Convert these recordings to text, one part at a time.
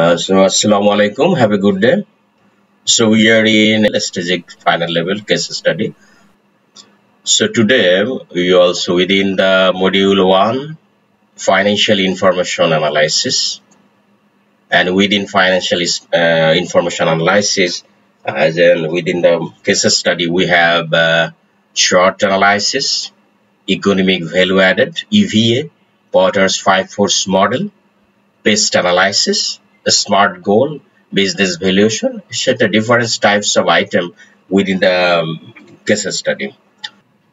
So assalamu alaikum, have a good day. So we are in a strategic final level case study. So today we also within the module 1 financial information analysis, and within financial information analysis as in within the case study we have SWOT analysis, economic value added, EVA, Porter's 5 Forces model, PESTLE analysis, a SMART goal, business valuation, set different types of item within the case study.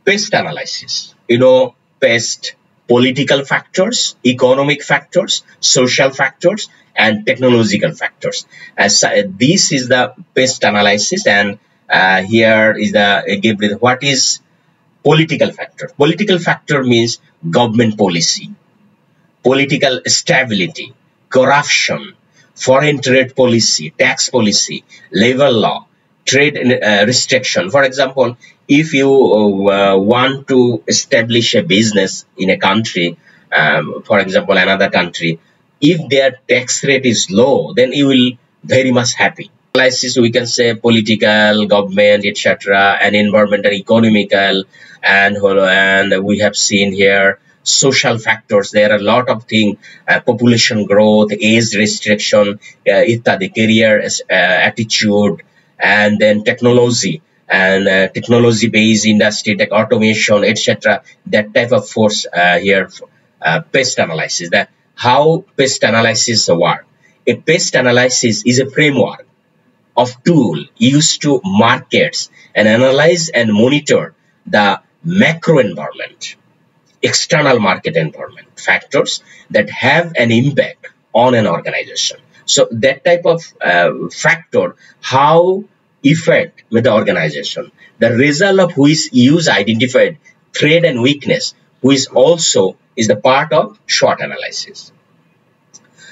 PEST analysis, you know, PEST, political factors, economic factors, social factors, and technological factors. As this is the PEST analysis, and here is the what is political factor. Political factor means government policy, political stability, corruption, foreign trade policy, tax policy, labor law, trade restriction. For example, if you want to establish a business in a country, for example, another country, if their tax rate is low, then you will very much happy. Analysis, we can say political, government, etc., and environmental, economical, and we have seen here social factors. There are a lot of things, population growth, age restriction, the career attitude, and then technology and technology-based industry, like automation, etc. That type of force here, PEST analysis. That how PEST analysis work. A PEST analysis is a framework of tool used to markets and analyze and monitor the macro environment, external market environment factors that have an impact on an organization. So that type of factor, how effect with the organization, the result of which use identified threat and weakness, which also is the part of SWOT analysis.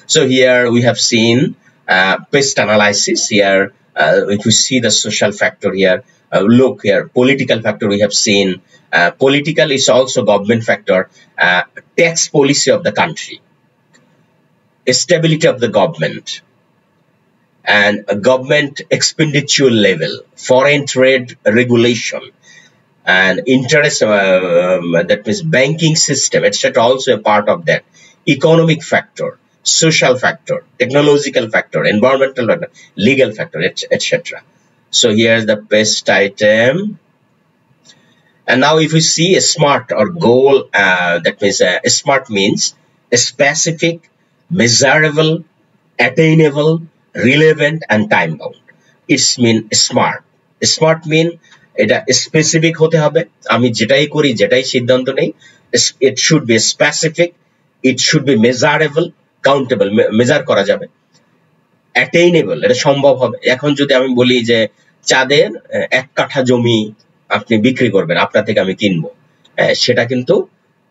So here we have seen PEST analysis. Here if you see the social factor here, look here, political factor we have seen, political is also government factor, tax policy of the country, stability of the government, and government expenditure level, foreign trade regulation, and interest, that means banking system, etc. Also a part of that. Economic factor, social factor, technological factor, environmental factor, legal factor, etc. So here's the PEST item. And now if we see a SMART or goal, that means a SMART means a specific, measurable, attainable, relevant, and time bound. It's mean SMART. SMART mean it specific hote hobe. Ami jetai kori jetai siddhanto nei. It should be specific. It should be measurable, countable. Measure kora jabe. Attainable. Eta shombhob hobe. Ekhon jodi ami boli je chader ek katha jomi আপনি বিক্রি করবেন, আপনার থেকে আমি কিনবো, সেটা কিন্তু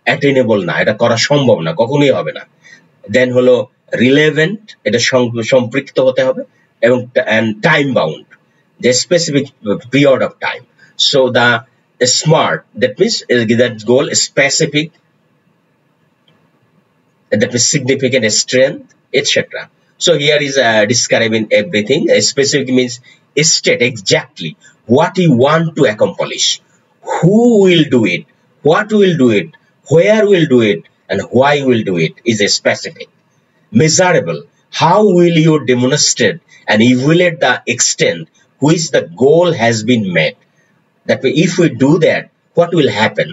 attainable না, এটা করা সম্ভব না, কখনোই হবে না। দেন হলো রিলেভেন্ট, এটা সম্পৃক্ত হতে হবে, এবং টাইম বাউন্ড, যে specific period of time. So the smart, that means that goal specific, that means significant strength, etcetera. So here is describing everything. Specific means state exactly what you want to accomplish, who will do it, what will do it, where will do it, and why will do it is a specific. Measurable, how will you demonstrate and evaluate the extent which the goal has been met. That way, if we do that, what will happen?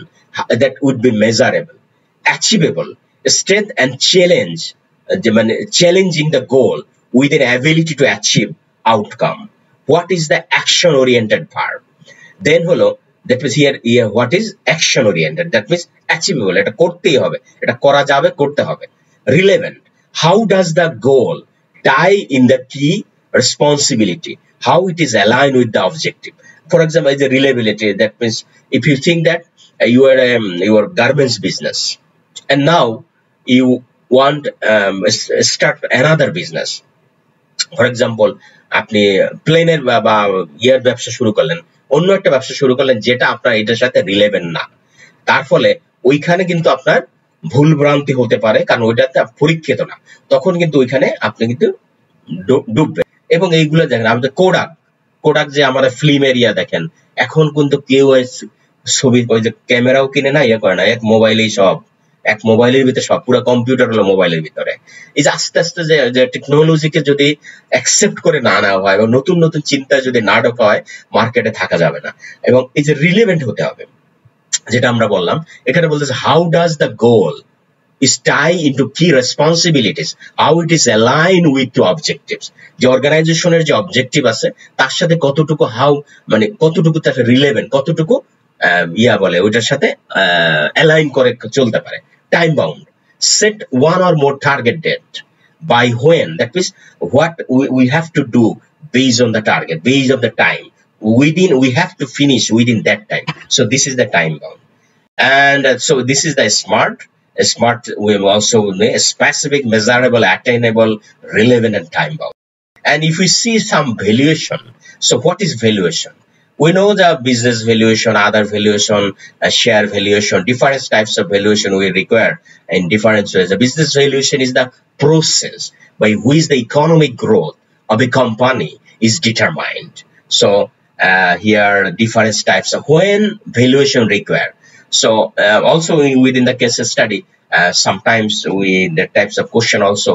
That would be measurable. Achievable, strength and challenge, challenging the goal with an ability to achieve outcome. What is the action oriented part? Then hello, that means here what is action oriented? That means achievable, eta kortei hobe, eta kora jabe, korte hobe. Relevant, how does the goal tie in the key responsibility, how it is aligned with the objective. For example, the reliability, that means if you think that you are your garments business, and now you want start another business. For example, আপনি প্লেনের বা ইয়ার ব্যবসা শুরু করলেন, অন্য একটা ব্যবসা শুরু করলেন যেটা আপনার এটার সাথে রিলেভেন্ট না, তার ফলে ওইখানে কিন্তু আপনার ভুল ভ্রান্তি হতে পারে, কারণ ওইটাতে পরীক্ষিত না, তখন কিন্তু ওইখানে আপনি কিন্তু ডুববে এবং এইগুলা দেখেন আমাদের কোডাক কোডাক যে আমরা ফিল্ম এরিয়া দেখেন এখন কিন্তু কেউ ছবি ওই যে ক্যামেরাও কিনে না ইয়া করে না এক মোবাইলেই সব এক মোবাইলের ভিতরে সব পুরো কম্পিউটার হলো মোবাইলের ভিতরে এই যে আস্তে আস্তে যে টেকনোলজিকে যদি অ্যাকসেপ্ট করে না না হয় এবং নতুন নতুন চিন্তা যদি না ঢোকা হয় মার্কেটে থাকা যাবে না এবং এই যে রিলেভেন্ট হতে হবে যেটা আমরা বললাম এখানে বলতেছে how does the goal is tie into key responsibilities, how it is aligned with the objectives. The organization is the objective, how relevant, aligned correct, time bound. Set one or more target date. By when? That means what we have to do based on the target, based on the time. Within, we have to finish within that time. So this is the time bound. And so this is the SMART. SMART will also be specific, measurable, attainable, relevant, and time bound. And if we see some valuation, so what is valuation? We know the business valuation, other valuation, share valuation, different types of valuation we require in different ways. The business valuation is the process by which the economic growth of a company is determined. So here are different types of when valuation required. So also within the case study, sometimes we the types of question also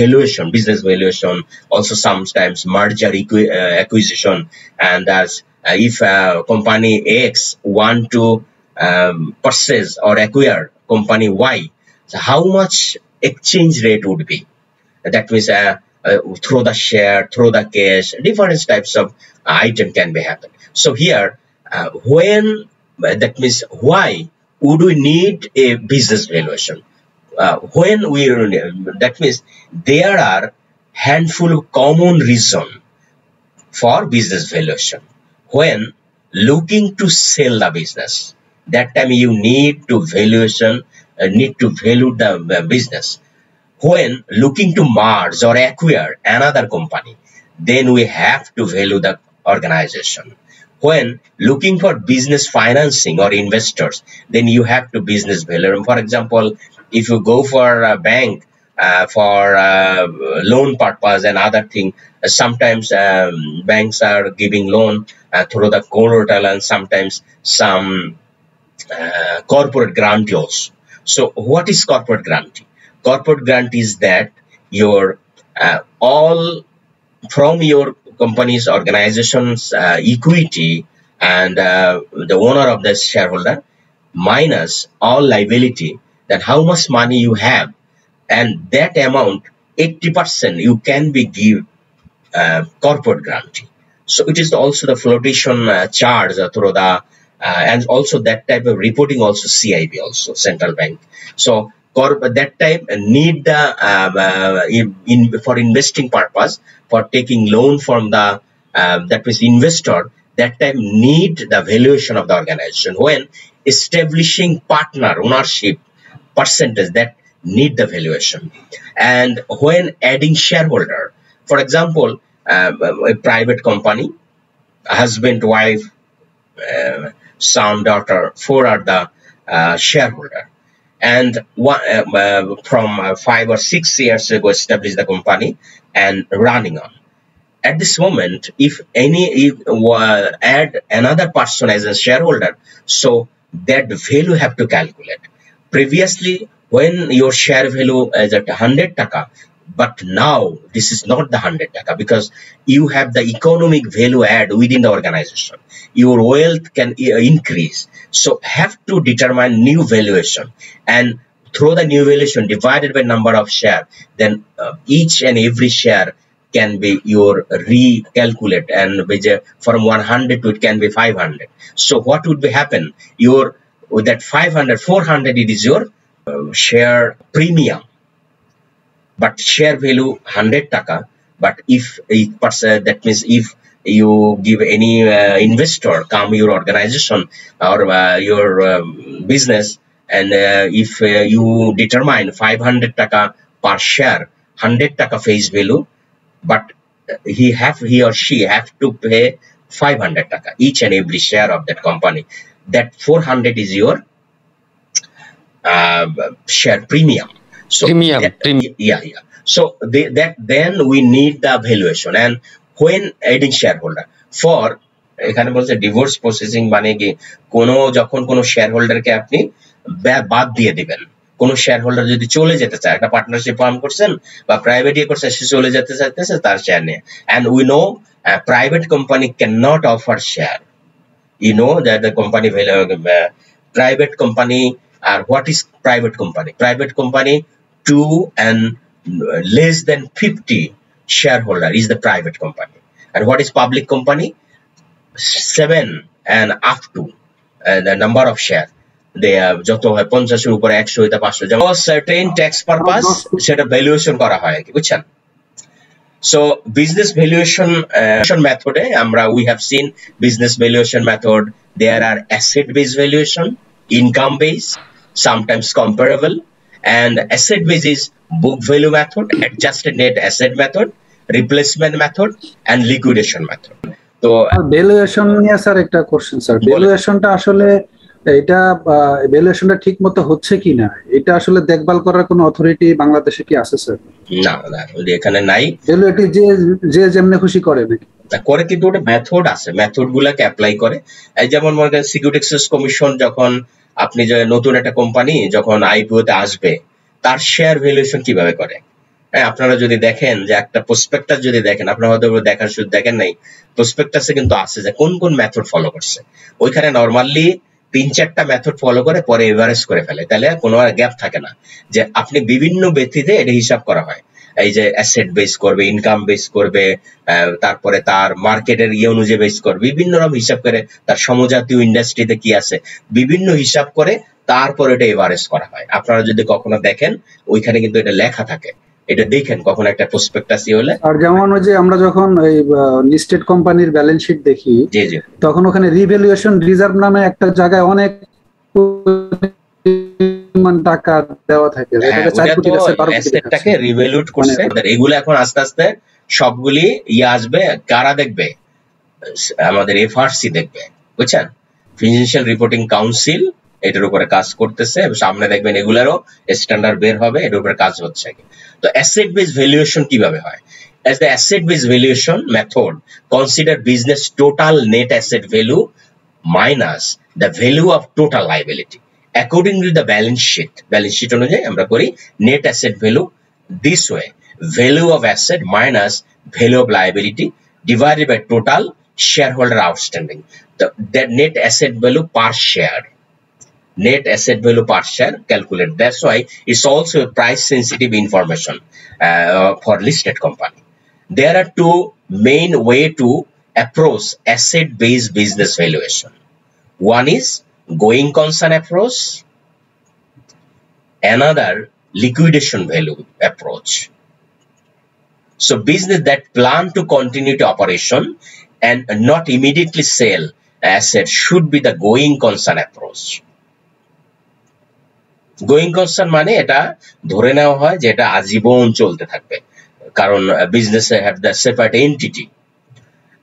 valuation, business valuation, also sometimes merger acquisition, and as if company X want to purchase or acquire company Y, so how much exchange rate would be? That means through the share, through the cash, different types of item can be happened. So here when that means why would we need a business valuation when we that means there are handful of common reason for business valuation when looking to sell the business that time you need to valuation need to value the business when looking to merge or acquire another company then we have to value the organization when looking for business financing or investors then you have to business value for example if you go for a bank for loan purpose and other thing sometimes banks are giving loan through the collateral and sometimes some corporate guarantees so what is corporate guarantee corporate guarantee is that your all from your companies, organizations, equity, and the owner of the shareholder minus all liability. That how much money you have, and that amount 80% you can be give corporate guarantee. So it is also the flotation charge through the and also that type of reporting also CIB also central bank. So that type need the for investing purpose for taking loan from the that means investor that time need the valuation of the organization when establishing partner ownership percentage that need the valuation and when adding shareholder for example a private company husband wife son daughter four are the shareholder and one, from 5 or 6 years ago established the company and running on at this moment if any add another person as a shareholder so that value have to calculate previously when your share value is at 100 taka but now this is not the 100 taka because you have the economic value add within the organization your wealth can increase so have to determine new valuation and through the new valuation divided by number of share then each and every share can be your recalculate and from 100 to it can be 500 so what would be happen your with that 500 400 it is your share premium but share value 100 taka but if a person that means if you give any investor come your organization or your business and if you determine 500 taka per share 100 taka face value but he or she have to pay 500 taka each and every share of that company that 400 is your share premium so premium. Yeah So then we need the valuation. And when adding shareholder, for divorce processing, shareholder কোনো shareholder যদি চলে যেতে চায়, একটা partnership form করছেন বা private ইয়ে করছেন, সে চলে যেতে চাইতেছে তার শেয়ার নিয়ে, and we know private company cannot offer share. You know that the company private company, or what is private company? Private company 2 and less than 50 shareholder is the private company. And what is public company? 7 and up to the number of share. They have for certain tax purpose set a valuation. So business valuation method, we have seen business valuation method. There are asset based valuation, income based, sometimes comparable. And asset based is book value method, adjusted net asset method, replacement method, and liquidation method. So valuation, yes sir, ekta question sir, valuation ta ashole এটা ভ্যালুয়েশনটা ঠিকমতো হচ্ছে কিনা এটা আসলে দেখভাল করার কোনো authority বাংলাদেশে কি আছে স্যার? না না, এখানে নাই। ভ্যালুয়েটি যে যে যেমনে খুশি করে না করে, কিন্তু একটা মেথড আছে, মেথডগুলোকে অ্যাপ্লাই করে। এই যেমন মনে করেন সিকিউরিটি এক্সচেঞ্জ কমিশন, যখন আপনি যে নতুন একটা কোম্পানি যখন আইপিওতে আসবে তার শেয়ার ভ্যালুয়েশন কিভাবে করে, হ্যাঁ আপনারা যদি দেখেন যে একটা প্রসপেক্টাস যদি দেখেন, আপনারা হয়তো দেখার সুযোগ দেখেন নাই, প্রসপেক্টাসে কিন্তু আছে যে কোন কোন মেথড ফলো করছে। ওইখানে নরমালি 3-4টা মেথড ফলো করে পরে এভারেজ করে ফেলে, তাহলে কোনো আর গ্যাপ থাকে না যে আপনি বিভিন্ন ব্যক্তিতে এটা হিসাব করা হয়। এই যে অ্যাসেট বেস করবে, ইনকাম বেস করবে, তারপরে তার মার্কেটের ইয়ে অনুযায়ী বেস করবে, বিভিন্ন রকম হিসাব করে, তার সমজাতীয় ইন্ডাস্ট্রিতে কি আছে বিভিন্ন হিসাব করে, তারপরে এটা এভারেজ করা হয়। আপনারা যদি কখনো দেখেন ওইখানে কিন্তু এটা লেখা থাকে, এটা দেখেন কখন একটা প্রসপেক্টাস হলে। আর যেমন ওই যে আমরা যখন এই লিস্টেড কোম্পানির ব্যালেন্স শীট দেখি, জি জি, তখন ওখানে রিভ্যালুয়েশন রিজার্ভ নামে একটা জায়গায় অনেক মান টাকা দেওয়া থাকে, যেটাকে 4 কোটি থেকে 12 কোটি টাকাকে রিভ্যালুট করছে। এগুলো এখন আস্তে আস্তে সবগুলি ইয়া আসবে, কারা দেখবে? আমাদের এফআরসি দেখবে, বুঝছেন? ফিনান্সিয়াল রিপোর্টিং কাউন্সিল এটার উপরে কাজ করতেছে, সামনে দেখবেন এগুলারও স্ট্যান্ডার্ড বের হবে, এটার উপরে কাজ হচ্ছে। তো অ্যাসেট বেস ভ্যালুয়েশন কিভাবে হয়? As the asset based valuation method, consider business total net asset value minus the value of total liability according to the balance sheet. Balance sheet অনুযায়ী আমরা করি net asset value this way: value of asset minus value of liability divided by total shareholder outstanding, the net asset value per share. Net asset value per share calculate. That's why it's also price sensitive information for listed company. There are two main way to approach asset based business valuation. One is going concern approach, another liquidation value approach. So business that plan to continue to operation and not immediately sell asset should be the going concern approach. Going concern মানে এটা ধরে নেওয়া হয় যে এটা আজীবন চলতে থাকবে, কারণ business have the separate entity.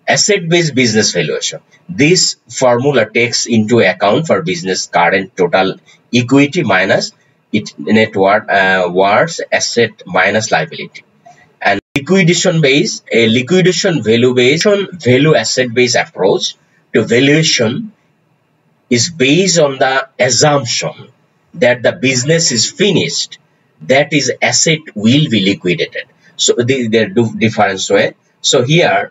Asset based business valuation, this formula takes into account for business current total equity minus it net worth asset minus liability. And liquidation based, a liquidation value based on value asset based approach to valuation is based on the assumption that the business is finished, that is asset will be liquidated. So they do different way. So here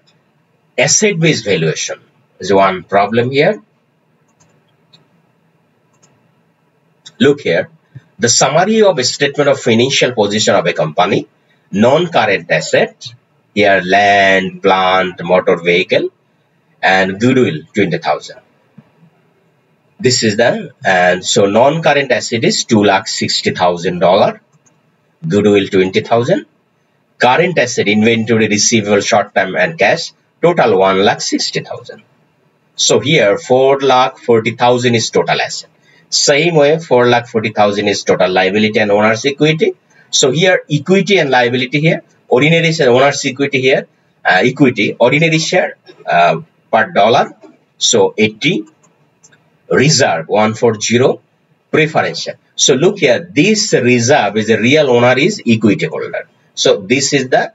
asset based valuation is one problem. Here look here, the summary of a statement of financial position of a company, non-current asset, here land, plant, motor vehicle, and goodwill 20,000. This is the, and so non-current asset is $2,60,000, goodwill 20,000, current asset inventory, receivable, short-term and cash total $1,60,000. So here $4,40,000 is total asset. Same way $4,40,000 is total liability and owner's equity. So here equity and liability here, ordinary share, owner's equity here, equity, ordinary share per dollar, so 80. Reserve 140, preferential. So look here, this reserve is a real owner is equity holder. So this is the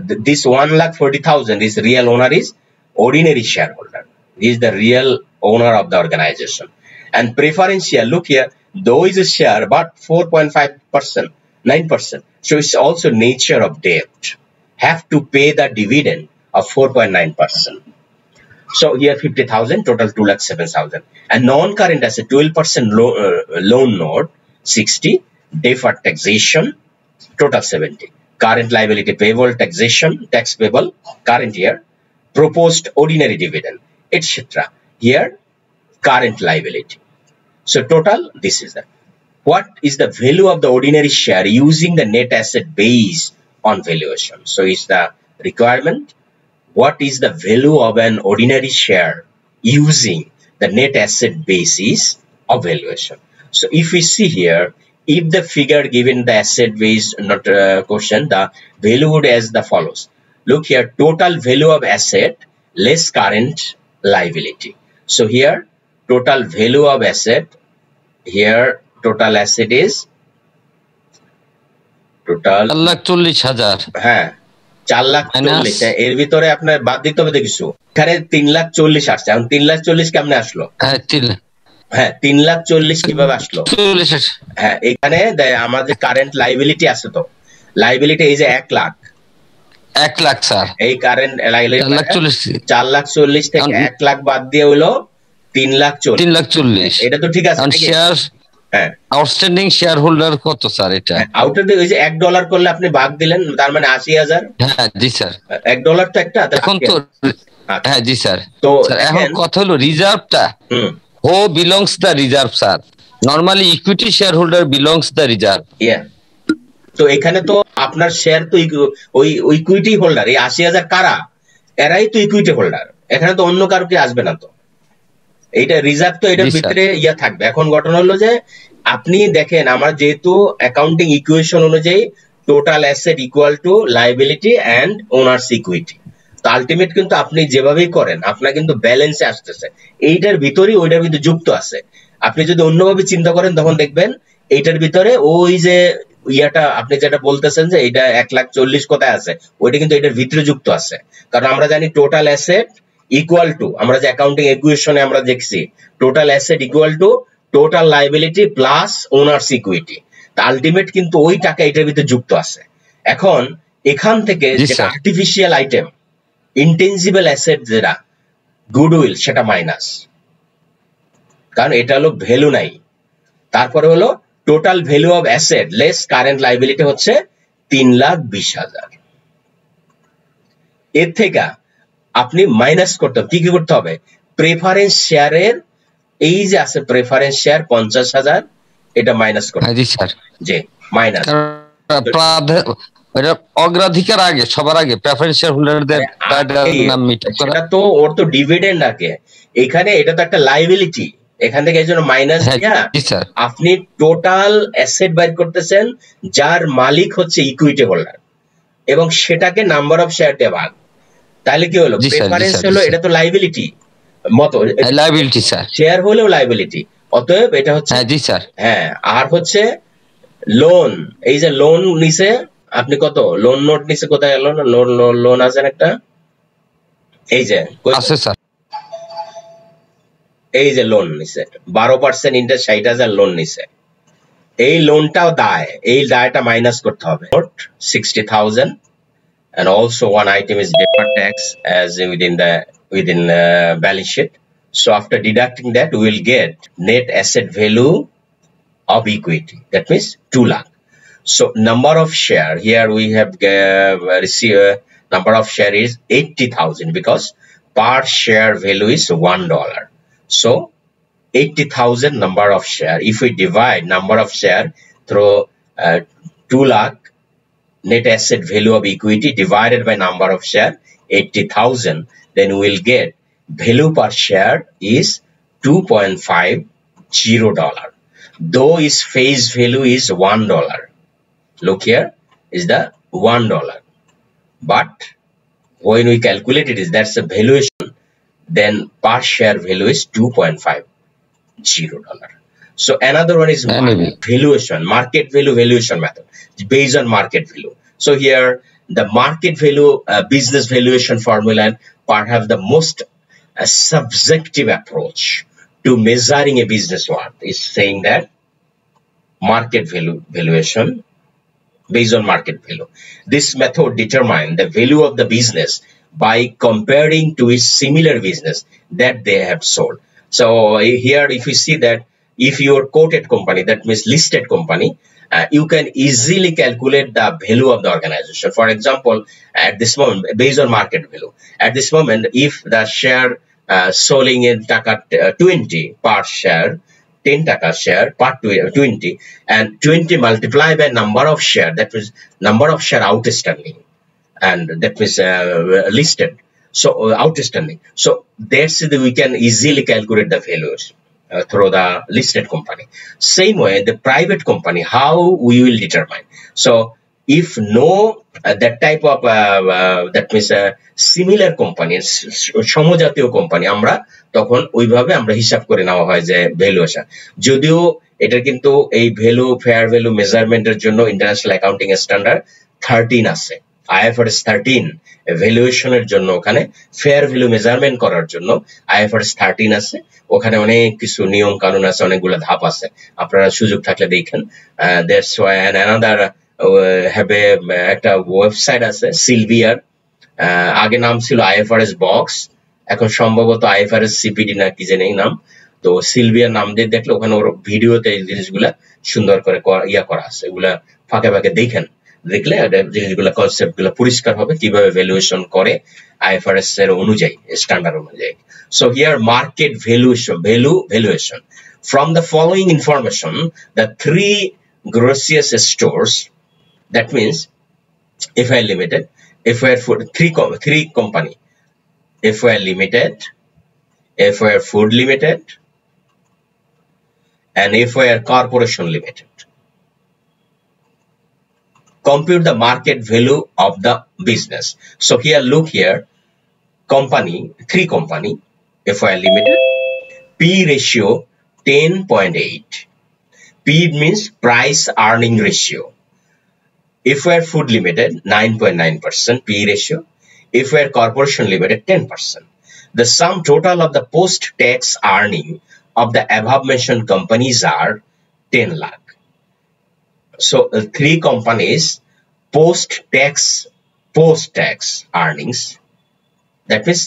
this 1,40,000 is real owner is ordinary shareholder, is the real owner of the organization. And preferential, look here, though is a share but 4.5%, 9%. So it's also nature of debt, have to pay the dividend of 4.9%. So here 50,000, total 2,07,000. And non-current asset 12% loan note 60, deferred taxation total 70. Current liability payable, taxation, tax payable, current year, proposed ordinary dividend, etc. Here, current liability. So total, this is that. What is the value of the ordinary share using the net asset base on valuation? So it's the requirement. What is the value of an ordinary share using the net asset basis of valuation? So if we see here, if the figure given the asset base not question, the valued as the follows. Look here, total value of asset less current liability. So here total value of asset, here total asset is total 4,40,000. 4,40,000 এর ভিতরে আপনার বাদ দিতে হবে কিছু, এখানে 3,40,000 আসছে। এখন 3,40,000 কেমনে আসলো? হ্যাঁ 3,40,000 কিভাবে আসলো? হ্যাঁ এখানে আমাদের কারেন্ট লাইবিলিটি আছে, তো লাইবিলিটি এই যে 1 লাখ স্যার, এই কারেন্ট লাইবিলিটি 4,40,000 থেকে 1 লাখ বাদ দিয়ে হলো 3,40,000। এটা তো ঠিক আছে। হ্যাঁ আউটস্ট্যান্ডিং শেয়ারহোল্ডার কত স্যার? এটা আউটার ওই যে 1 ডলার করলে আপনি ভাগ দিলেন, তার মানে 80,000। হ্যাঁ জি স্যার, 1 ডলার তো একটা এখন তো। হ্যাঁ জি স্যার, তো এখন কথা হলো রিজার্ভটা who belongs the reserve sir? Normally equity shareholder belongs the reserve. Yeah, so এখানে তো আপনার শেয়ার তো ওই ইকুইটি হোল্ডার, এই 80,000 কারা? এরাই তো ইকুইটি হোল্ডার, এখানে তো অন্য কারো কি আসবে না। তো এটা রিজার্ভ, তো এটার ভিতরে ইয়া থাকবে। এখন ঘটনা হলো যে আপনি দেখেন আমরা যেহেতু অ্যাকাউন্টিং ইকুয়েশন অনুযায়ী total asset equal to liability and owners equity, তো আলটিমেট কিন্তু আপনি যেভাবেই করেন আপনার কিন্তু ব্যালেন্সে আসতেছে, এইটার ভিতরেই ওইটার ভিতরে যুক্ত আছে। আপনি যদি অন্যভাবে চিন্তা করেন তখন দেখবেন এইটার ভিতরে ওই যে ইয়াটা আপনি যেটা বলতেছেন যে এটা 1,40,000 কোথায় আছে, ওইটা কিন্তু এটার ভিতরে যুক্ত আছে। কারণ আমরা জানি টোটাল অ্যাসেট equal to, আমরা যে অ্যাকাউন্টিং ইকুয়েশনে আমরা দেখছি total asset equal to total liability plus owners equity, তা আলটিমেট কিন্তু ওই টাকা এটার ভিতরে যুক্ত আছে। এখন এখান থেকে যে আর্টিফিশিয়াল আইটেম ইনটেনজিবল অ্যাসেট যেটা গুডউইল, সেটা মাইনাস, কারণ এটা হলো ভ্যালু নাই। তারপরে হলো total value of asset less current liability হচ্ছে 3,20,000। এর থেকে আপনি মাইনাস করতে কি কি করতে হবে? প্রেফারেন্স শেয়ারের এই যে আছে প্রেফারেন্স শেয়ার 50,000, এটা মাইনাস করতে হবে। জি স্যার, জি মাইনাস, এটা অগ্রাধিকার আগে, সবার আগে প্রেফারেন্স শেয়ারহোল্ডারদের নাম মিটা করা। এটা তো ওর তো ডিভিডেন্ড আগে, এখানে এটা তো একটা লায়াবিলিটি, এখান থেকে এজন্য মাইনাস। জি স্যার, আপনি টোটাল অ্যাসেট বাইর করতেছেন যার মালিক হচ্ছে ইকুইটি হোল্ডার, এবং সেটাকে নাম্বার অফ শেয়ার দিয়ে ভাগ। তাহলে কি হলো? প্রেফারেন্স হলো এটা তো লায়াবিলিটি মত, লায়াবিলিটি স্যার, শেয়ার হলো লায়াবিলিটি, অতএব এটা হচ্ছে। জি স্যার, হ্যাঁ আর হচ্ছে লোন, এই যে লোন নিচে আপনি কত লোন নোট নিচে কোথায় গেল? লোন লোন আছে একটা, এই যে আছে স্যার, এই যে লোন নিচে 12% ইন্টারেস্ট 60,000 লোন নিচে, এই লোনটাও দায়, এই দায়টা মাইনাস করতে হবে 60,000। And also one item is deferred tax as within the balance sheet. So after deducting that, we will get net asset value of equity. That means 2 lakh. So number of share here we have received number of share is 80,000 because per share value is $1. So 80,000 number of share. If we divide number of share through 2 lakh. Net asset value of equity divided by number of share 80,000, then we will get value per share is $2.50, though its face value is $1. Look here is the $1, but when we calculate it is that's a valuation, then per share value is $2.50. So another one is valuation, market value valuation method based on market value. So here the market value business valuation formula and part have the most subjective approach to measuring a business worth is saying that market value valuation based on market value. This method determines the value of the business by comparing to a similar business that they have sold. So here if you see that if your quoted company, that means listed company, you can easily calculate the value of the organization. For example, at this moment, based on market value, at this moment, if the share selling in Taka 20 per share, 10 Taka share per 20, and 20 multiplied by number of share, that means number of share outstanding, and that means listed, so outstanding. So that's the, we can easily calculate the values through the listed company. Same way the private company, how we will determine. So if no that type of that means similar companies সমজাতীয় company আমরা তখন ওইভাবে আমরা হিসাব করে নেওয়া হয় যে valuation, যদিও এটা কিন্তু এই value fair value measurement এর জন্য international accounting standard 13 আছে, IFRS 13 valuation এর জন্য ওখানে fair value measurement করার জন্য IFRS 13 আছে, ওখানে অনেক কিছু নিয়ম কানুন আছে, অনেকগুলো ধাপ আছে, আপনারা সুযোগ থাকলে দেখেন। That's why another have একটা ওয়েবসাইট আছে সিলভিয়ার, আগে নাম ছিল IFRS box, এখন সম্ভবত IFRS CPD না কি জানি নাম, তো সিলভিয়ার নাম দিয়ে দেখলে ওখানে ওর ভিডিওতে এই জিনিসগুলা সুন্দর করে ইয়া করা আছে, এগুলা ফাঁকে ফাঁকে দেখেন, দেখলে জিনিসগুলা কনসেপ্টগুলা পরিষ্কার হবে কিভাবে ভ্যালুয়েশন করে IFRS এর অনুযায়ী স্ট্যান্ডার্ড অনুযায়ী। So here market valuation valuation from the following information the three গ্রোসিয়াস stores, that means FI limited, FI food, three company, FI limited, FI food limited, and FI corporation limited. Compute the market value of the business. So here look here, company, three company, FI limited, P ratio 10.8. P means price earning ratio. FIR Food Limited 9.9% P ratio, FIR Corporation Limited 10%. The sum total of the post-tax earning of the above-mentioned companies are 10 lakh. So three companies post-tax earnings, that means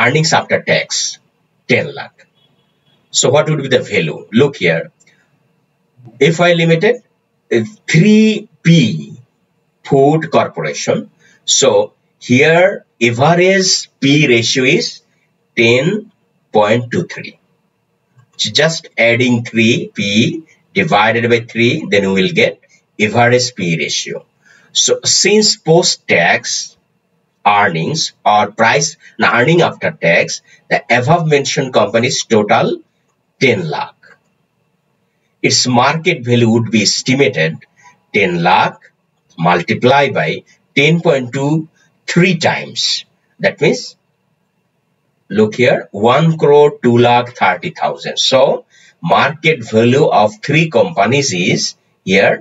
earnings after tax 10 lakh. So what would be the value? Look here, FIR Limited 3P Food Corporation. So here average P ratio is 10.23. So just adding 3P divided by 3, then we will get average P ratio. So since post-tax earnings or price earning after tax, the above-mentioned company's total 10 lakh. Its market value would be estimated 10 lakh. Multiply by 10.23 times. That means, look here, 1,02,30,000. So, market value of three companies is here,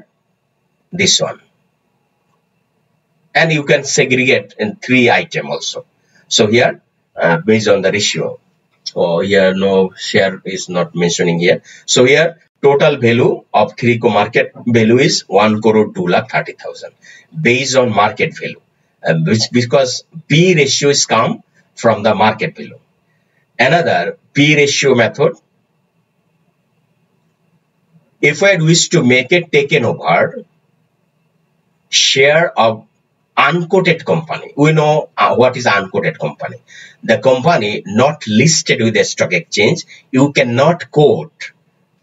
this one. And you can segregate in three items also. So, here, based on the ratio. Oh, here no share is not mentioning here. So, here, total value of 3 co market value is 1,02,30,000 based on market value, because P ratio is come from the market value. Another P ratio method, if I wish to make it taken over share of unquoted company, we know what is unquoted company, the company not listed with the stock exchange, you cannot quote.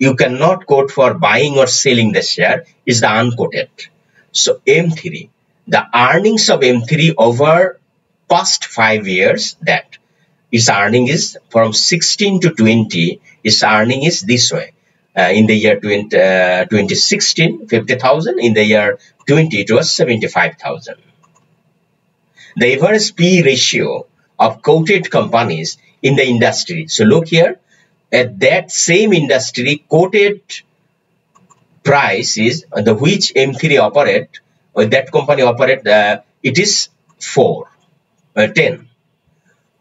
You cannot quote for buying or selling the share is the unquoted. So M3, the earnings of M3 over past 5 years, that its earning is from 16 to 20, its earning is this way. In the year 2016, 50,000. In the year 20, it was 75,000. The average P ratio of quoted companies in the industry. So look here, at that same industry quoted price is the which M3 operate or that company operate, it is 10.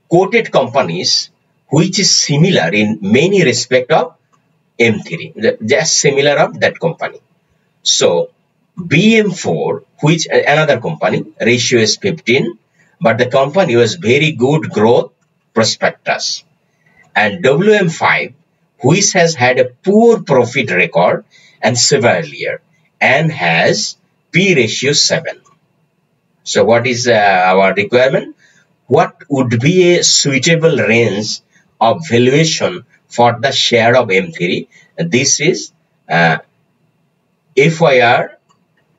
Quoted companies which is similar in many respect of M3, just similar of that company. So BM4, which another company, ratio is 15, but the company was very good growth prospectus. And WM5, which has had a poor profit record and severe and has P ratio 7. So what is our requirement? What would be a suitable range of valuation for the share of M3? This is FIR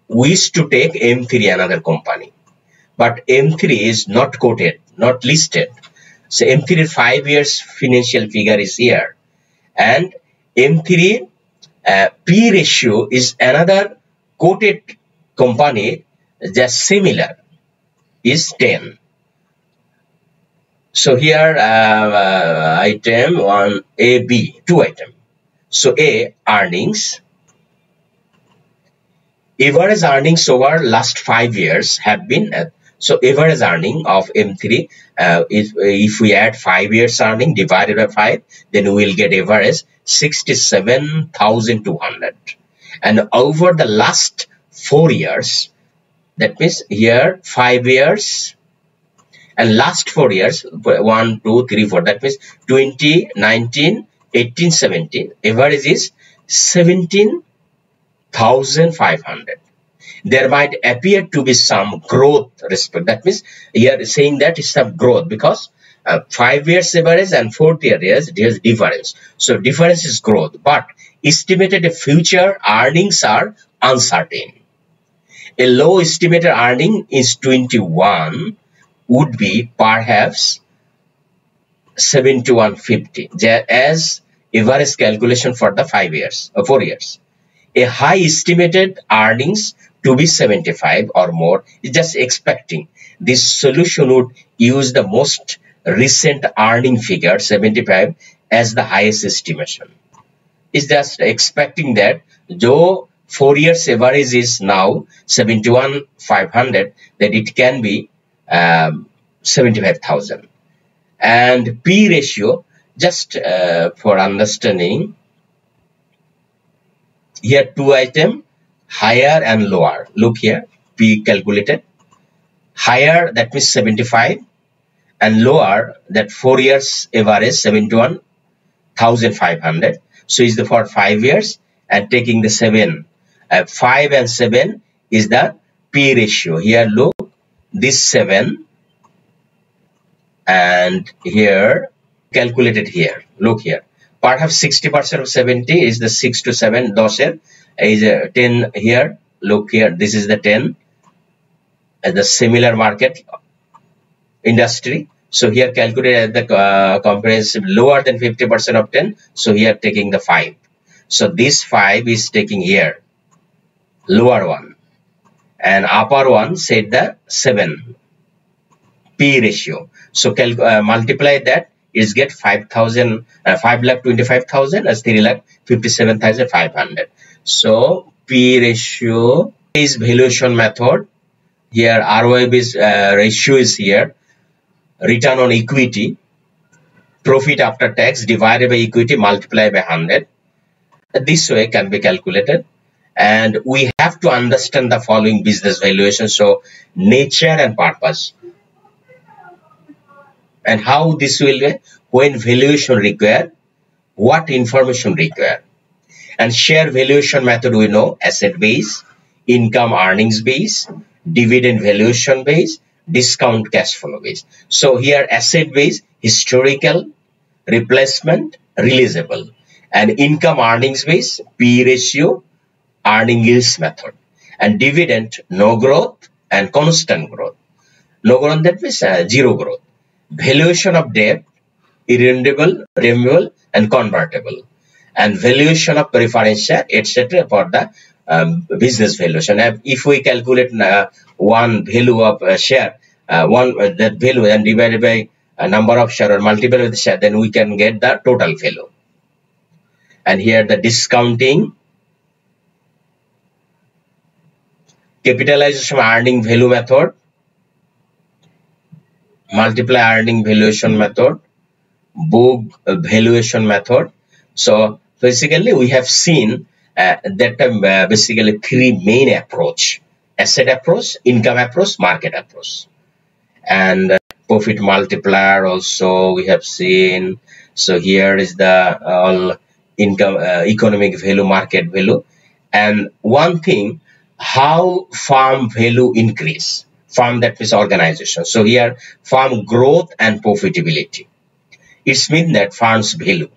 wish to take M3 another company, but M3 is not quoted, not listed. So M3 5 years financial figure is here, and M3 P ratio is another quoted company just similar is 10. So here item on A, B, two item. So A, earnings. Average earnings over last 5 years have been so average earning of M3 if we add 5 years earning divided by 5, then we will get average 67,200. And over the last 4 years, that means here 5 years and last 4 years, 1, 2, 3, 4, that means 20, 19, 18, 17, average is 17,500. There might appear to be some growth respect, that means here saying that it's some growth because 5 years average and 4 years there's difference, so difference is growth, but estimated future earnings are uncertain. A low estimated earning is 21 would be perhaps 7150 as average calculation for the 5 years or 4 years. A high estimated earnings to be 75 or more is just expecting. This solution would use the most recent earning figure 75 as the highest estimation. It's just expecting that though 4 years average is now 71,500, that it can be 75,000. And P ratio, just for understanding, here two item, higher and lower. Look here, P calculated. Higher, that means 75, and lower, that 4 years average 71,500. So is the for 5 years and taking the 5 and 7 is the P ratio. Here look, this 7 and here calculated here. Look here. Perhaps 60% of 70 is the 6 to 7, dosher is 10 here. Look here, this is the 10 as the similar market industry. So here calculated at the comprehensive lower than 50% of 10. So here taking the 5. So this 5 is taking here, lower one, and upper one said the 7 P ratio. So multiply that. Is get 5,25,000 as 3,57,500. So P ratio is valuation method. Here ROE is ratio is here, return on equity, profit after tax divided by equity multiplied by 100. This way can be calculated, and we have to understand the following business valuation. So nature and purpose. And how this will be, when valuation required, what information required. And share valuation method we know, asset base, income earnings base, dividend valuation base, discount cash flow base. So here asset base, historical, replacement, releasable. And income earnings base, P ratio, earning yields method. And dividend, no growth and constant growth. No growth, that means zero growth. Valuation of debt, irredeemable, redeemable, and convertible, and valuation of preference share, etc. for the business valuation. If we calculate one value of share, that value and divided by a number of share or multiple of the share, then we can get the total value. and here the discounting, capitalization earning value method, multiply earning valuation method, book valuation method. So basically we have seen that basically three main approach: asset approach, income approach, market approach, and profit multiplier also we have seen. So here is the all income, economic value, market value. And one thing, how firm value increase, firm that means organization. So here firm growth and profitability, it's mean that firm's value.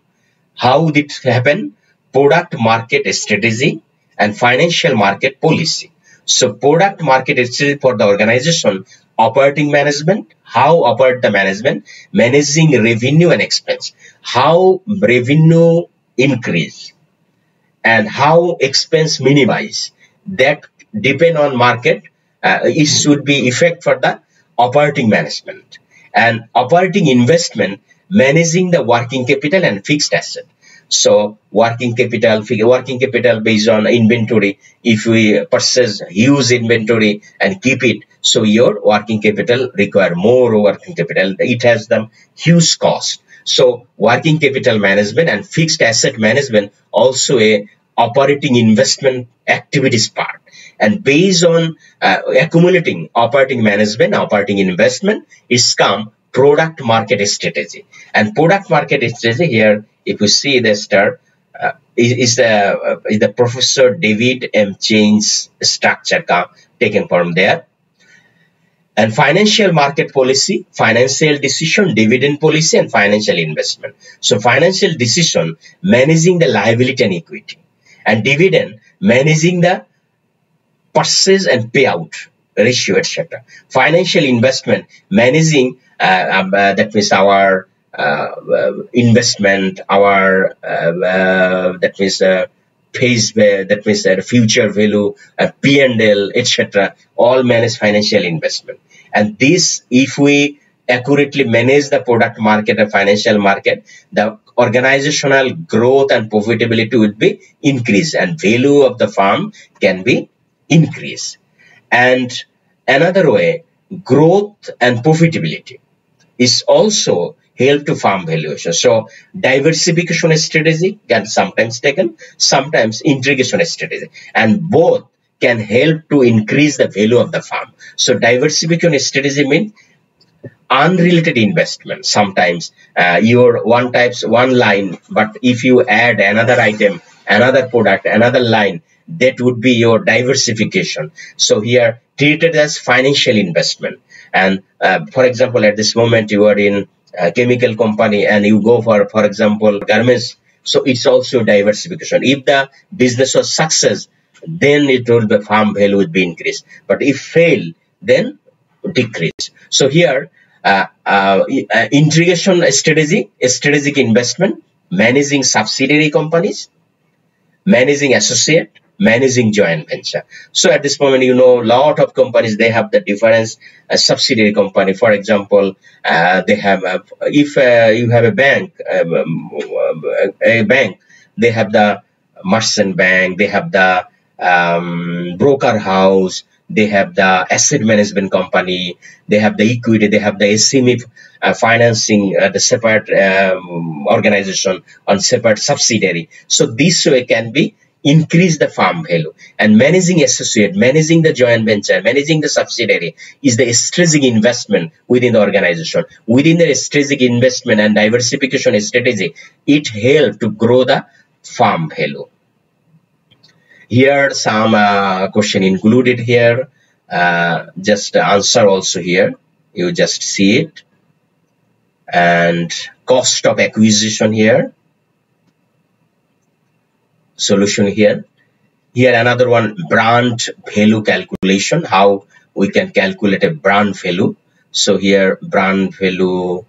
How did it happen? Product market strategy and financial market policy. So product market strategy for the organization, operating management, how operate the management, managing revenue and expense, how revenue increase and how expense minimize, that depend on market. It should be effect for the operating management, and operating investment, managing the working capital and fixed asset. So working capital based on inventory. If we purchase huge inventory and keep it, so your working capital require more working capital, it has the huge cost. So working capital management and fixed asset management also a operating investment activities part. And based on accumulating operating management, operating investment is come product market strategy. And product market strategy here, if you see the star, is the Professor David M. Chain's structure taken from there. And financial market policy, financial decision, dividend policy, and financial investment. So financial decision, managing the liability and equity, and dividend, managing the purchase and payout ratio, etc. Financial investment, managing that means our investment, our that means phase, that means future value, P&L, etc. All manage financial investment. And this, if we accurately manage the product market and financial market, the organizational growth and profitability would be increased, and value of the firm can be increased. And another way, growth and profitability is also help to firm valuation. So diversification strategy can sometimes taken, sometimes integration strategy, and both can help to increase the value of the firm. So diversification strategy means unrelated investment. Sometimes your one line, but if you add another item, another product, another line, that would be your diversification. So here treated as financial investment. And for example, at this moment you are in a chemical company and you go for example garments, so it's also diversification. If the business was success, then it will be firm value would be increased, but if fail, then decrease. So here integration strategy, strategic investment, managing subsidiary companies, managing associate, managing joint venture. So at this moment, you know, lot of companies, they have the difference. A subsidiary company, for example, they have a, if you have a bank, they have the merchant bank, they have the broker house, they have the asset management company, they have the equity, they have the SME financing, the separate organization on separate subsidiary. So this way can be increase the firm value. And managing associate, managing the joint venture, managing the subsidiary is the strategic investment within the organization. Within the strategic investment and diversification strategy, it helps to grow the firm value. Here some question included here, just answer also here, you just see it. And cost of acquisition here, solution here. Here another one, brand value calculation, how we can calculate a brand value. So here brand value,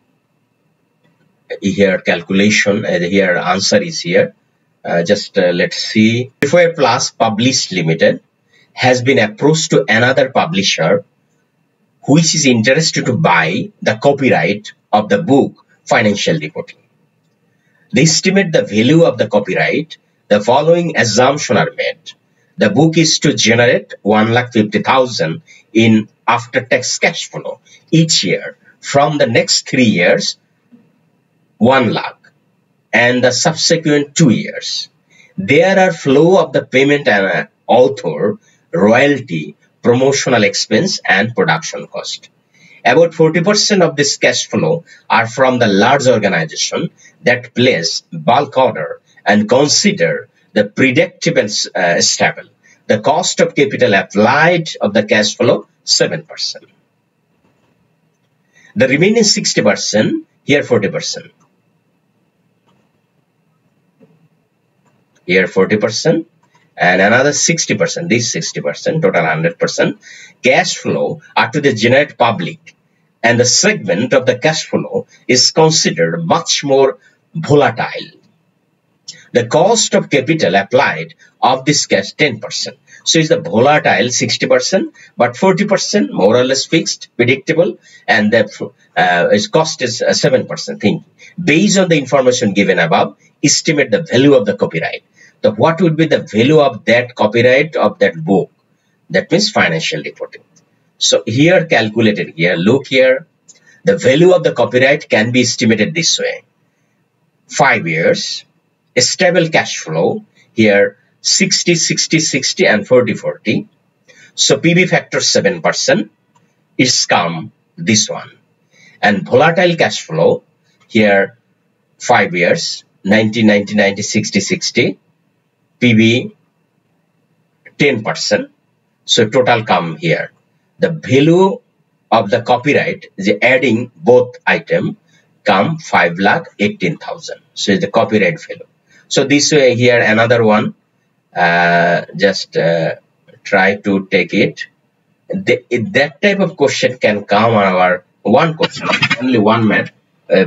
here calculation, and here answer is here. Let's see. Before Plus Publish Limited has been approached to another publisher which is interested to buy the copyright of the book Financial Reporting. to estimate the value of the copyright, the following assumptions are made. The book is to generate 1,50,000 in after-tax cash flow each year. From the next 3 years, 1 lakh, and the subsequent 2 years. There are flow of the payment and author, royalty, promotional expense, and production cost. About 40% of this cash flow are from the large organization that place bulk order and consider the predictable and stable. The cost of capital applied of the cash flow 7%. The remaining 60%, here 40%. Here 40%. And another 60%, this 60%, total 100%, cash flow are to the generate public. And the segment of the cash flow is considered much more volatile. The cost of capital applied of this cash 10%. So it's the volatile 60%, but 40% more or less fixed, predictable, and therefore its cost is 7%. Based on the information given above, estimate the value of the copyright. So what would be the value of that copyright of that book? That means financial reporting. So here calculated here, look here. The value of the copyright can be estimated this way. 5 years, stable cash flow here 60, 60, 60 and 40, 40. So PB factor 7% is come this one. And volatile cash flow here 5 years, 90, 90, 90, 60, 60. PB 10%, so total come here. The value of the copyright is adding both item come 5,18,000. So is the copyright value. So this way here another one. Just try to take it. That type of question can come on our one question, only one man,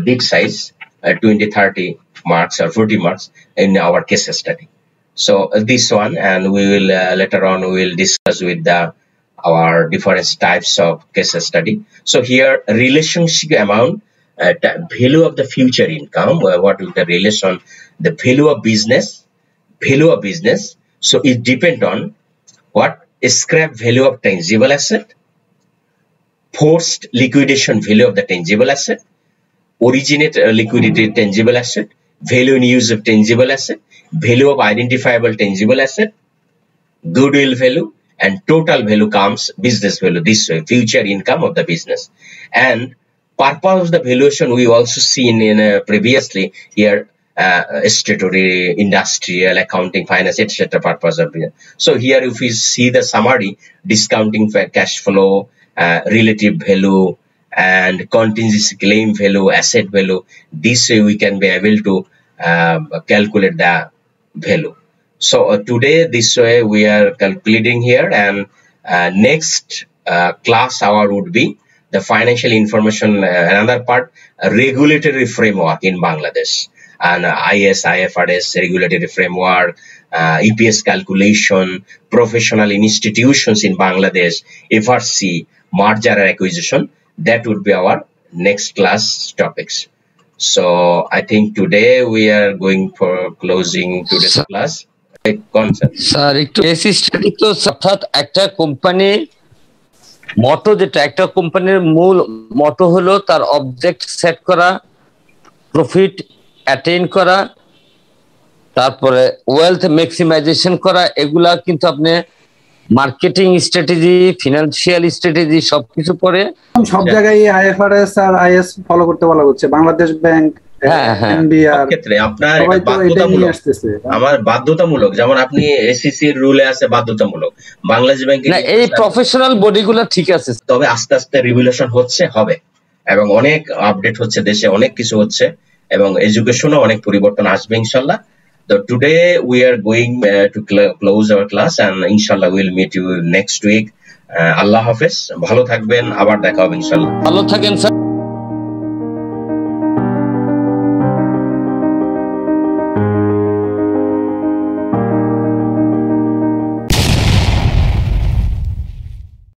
big size, 20, 30 marks or 40 marks in our case study. So this one, and we will later on we will discuss with our different types of case study. So here relationship amount, value of the future income, what will the relation, the value of business, so it depends on what scrap value of tangible asset, forced liquidation value of the tangible asset, originate liquidated tangible asset, value in use of tangible asset, value of identifiable tangible asset, goodwill value, and total value comes business value this way, future income of the business. And purpose of the valuation we also seen in previously here, statutory, industrial, accounting, finance, etc. purpose of it. So here if we see the summary, discounting for cash flow, relative value, and contingency claim value, asset value, this way we can be able to calculate the value. So today this way we are concluding here, and next class hour would be the financial information, another part, regulatory framework in Bangladesh, and IS, IFRS regulatory framework, EPS calculation, professional institutions in Bangladesh, FRC, merger and acquisition. That would be our next class topics. So I think today we are going for closing today's class. Sorry, company motto, the tractor company motto holo tar object set kora, profit attain kora, tarpore wealth maximization kora, egula kintu apne marketing strategy, financial strategy, সবকিছু পরে সব জায়গায় IFRS R IS follow করতে বলা হচ্ছে, Bangladesh bank NBR ক্ষেত্রে আপনার বাধ্যতামূলক আসছে, আমার বাধ্যতামূলক, যেমন আপনি এসইসি এর রুলে আছে বাধ্যতামূলক, বাংলাদেশ ব্যাংক না, এই প্রফেশনাল বডিগুলো ঠিক আছে, তবে আস্তে আস্তে রিভলিউশন হচ্ছে হবে, এবং অনেক আপডেট হচ্ছে দেশে, অনেক কিছু হচ্ছে, এবং এডুকেশনও অনেক পরিবর্তন আসবে ইনশাআল্লাহ. So today we are going to close our class, and inshallah we'll meet you next week. Allah Hafiz. Bhalo thakben, abar dekha hobe inshallah. Bhalo thaken sir.